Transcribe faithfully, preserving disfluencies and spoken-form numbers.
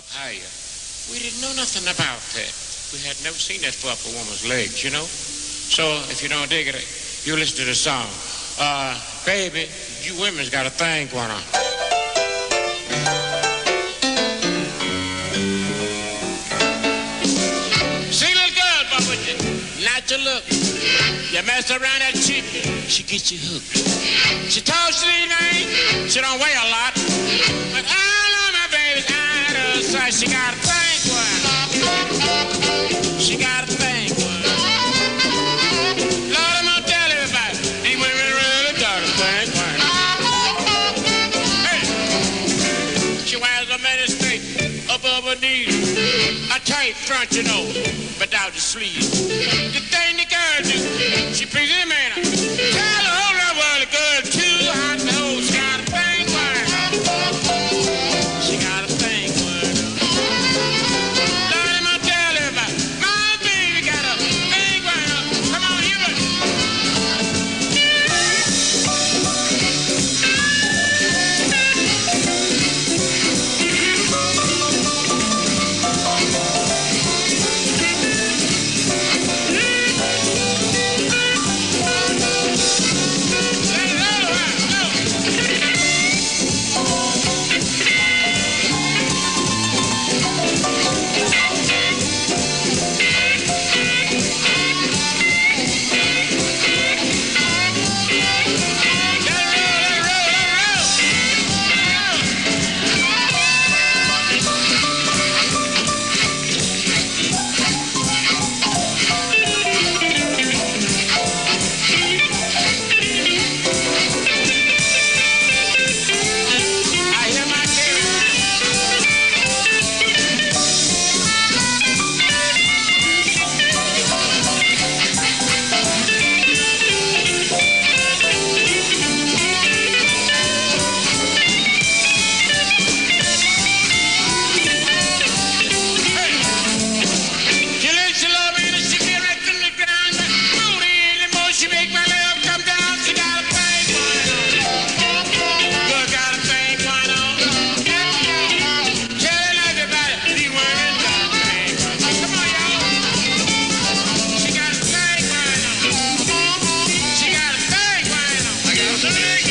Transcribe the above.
up higher. We didn't know nothing about that. We had never seen that for a woman's legs, you know? So if you don't dig it, you listen to the song. Uh, baby, you women's got a thing going on. See, little girl, Bubba, not to look. You mess around that chick, she gets you hooked. She talks to these things, she don't weigh a lot. But all of my babies out of sight, she got a thing going on. She got a thing going on. Lord, I'm gonna tell everybody, these women really got a thing going on. Hey, she wears a many straight above her knees. A tight front, you know, but without the sleeves. The thing the girl do, she brings it in, man. Tell the whole lot of the girl too hot to hold. She got a thing going on. She got a thing going on. Lord, I'm gonna tell everybody, my baby got a thing going on. Come on, hear it. Thank you.